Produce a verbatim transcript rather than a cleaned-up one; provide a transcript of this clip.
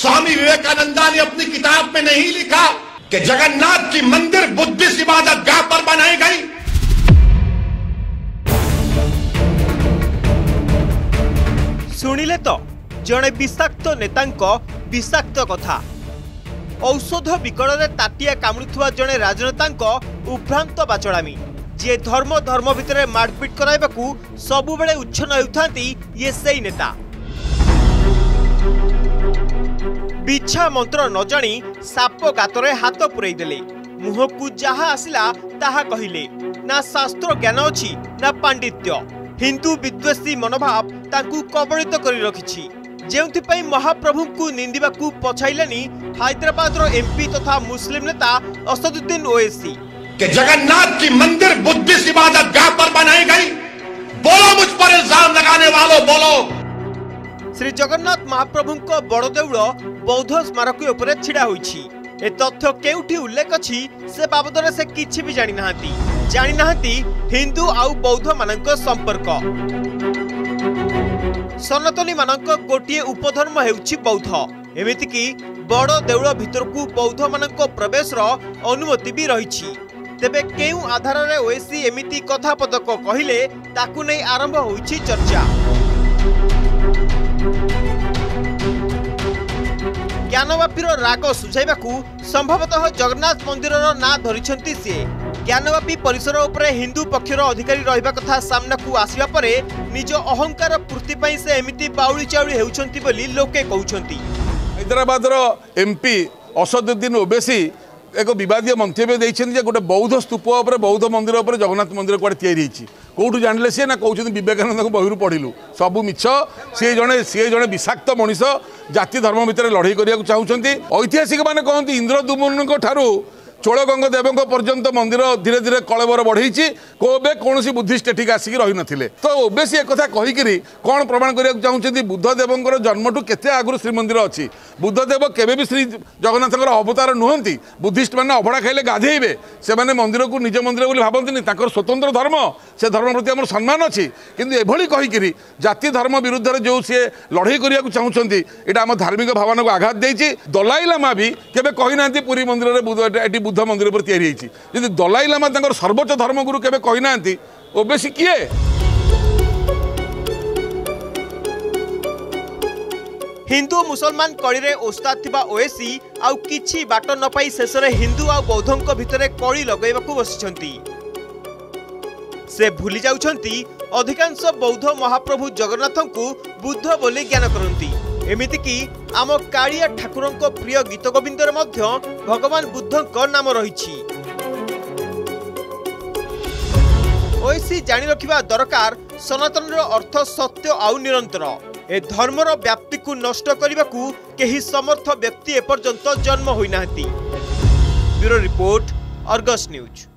स्वामी विवेकानंदा ने अपनी किताब में नहीं लिखा कि जगन्नाथ की मंदिर बुद्धिस्ट इबादत गाह पर बनाई गई। शुणिले तो जड़े विषाक्त नेता विषाक्त कथा औषध विकल में ताटिया कामुड़ुवा जड़े राजनेता उभ्रांत बाचड़ामी जी धर्म धर्म भितर मारपिट कराइबाकू सबुबले उच्छन्न होउथांती ये सेई नेता बिछा मंत्र न जानी साप गातरे हाथ पुरई देले मुहकू जहा आसिला ताहा कहिले ना शास्त्र ज्ञान अछि ना पांडित्य हिंदू विद्वेषी मनोभाव तांकू कबलित करि रखिछि जेउथिपाई महाप्रभु को निंदिबाकू पछाइलानी हैदराबाद रो एमपी तथा तो मुस्लिम नेता असदुद्दीन ओवैसी के जगन्नाथ की मंदिर बुद्धिस्ट इबादत गाह पर बनाई गई। बोलो मुझ पर इल्जाम लगाने वालों, बोलो। श्री जगन्नाथ महाप्रभु को बड़देउल बौद्ध स्मारक ऊपर छिड़ा होईछि ए तथ्य केउठी उल्लेख अछि से बाबद रे से किछि भी जानि नाहंती जानि नाहंती हिंदू आउ बौद्ध मानक संपर्क सनातनी मानक गोटे उपधर्म हेउछि बौद्ध एमिति कि बड़ देउल भितरकू बौद्ध मानक प्रवेश अनुमति भी रही तेबे केउ आधार रे ओएसी एमिति कथा पदक कहिले ताकू नै आरंभ होइछि चर्चा। ज्ञानवापी रो राग सुझाइबाकू संभवतः जगन्नाथ मंदिर रो ना धरिछंती से ज्ञानवापी परिसर उपरे हिंदू पक्षर अधिकारी रहिबा कथा सामना को आसिबा परे निज अहंकार पूर्ति पई से एमिति बाउली चाउली हेउछंती बोली लोके कहउछंती। हैदराबाद रो एमपी असदुद्दीन ओवैसी एको विवादीय मंतव्य दैछन जे गोटे बौद्ध स्तूप उपरे बौद्ध मंदिर उपरे जगन्नाथ मंदिर कोड तयारी हिची कोठु जानले से ना कहउछंती विवेकानंद को बहिरु पढिलु सबु मिछ से जने से जने विषाक्त मनिष जाति धर्म भितर लढाई करिया को चाहुछंती। ऐतिहासिक माने कहंती इंद्रदुम्न को ठारू चोड़गंग देवों पर्यंत मंदिर धीरे धीरे कलेवर बढ़ई कोबे कौन बुद्धिस्ट ठीक आसिक रही नथिले तो ओबैसी एक कथा कहीकि कौन प्रमाण करिया चाहूँगी बुद्धदेवंर जन्मठू केते आगुरी श्रीमंदिर अच्छी बुद्धदेव केवे भी श्री जगन्नाथर अवतार नुहंती बुद्धिस्ट मैंने अभड़ा खाइले गाधेबे से मैंने मंदिर को निज मंदिर बोली भावंतनी स्वतंत्र धर्म से धर्म प्रति आम सम्मान अच्छी किंतु एभली कहीकि जाति धर्म विरुद्ध जो सी लड़ई करने को चाहूँगी यहाँ आम धार्मिक भावना को आघात देती। दलाई लामा भी केवे कही ना पुरी मंदिर में बुद्ध मंदिर पर तैयारी होती दलाई लामा सर्वोच्च धर्मगुरु केबे कही ना ओबैसी किए हिंदू मुसलमान कड़ी रे ओस्ताद थिबा ओएसी आउ किछि बाट न पाई शेष रे हिंदू आउ बौद्धों भितरे कड़ी लगैबाकू बसिछंती से भूली जाउछंती अधिकांश बौद्ध महाप्रभु जगन्नाथ को बुद्ध बोली ज्ञान करंती एमिति कि आम कालिया ठाकुरंको प्रिय गीतगोविंद रे मध्य भगवान बुद्धंको नाम रहिछि। ओएसी जानि रखिबा दरकार सनातन रो अर्थ सत्य आउ निरंतर ए धर्म रो व्याप्ति को नष्ट करिबाकू केही समर्थ व्यक्ति एपर्यंत जन्म होई नाहंती। Bureau report, Argus news.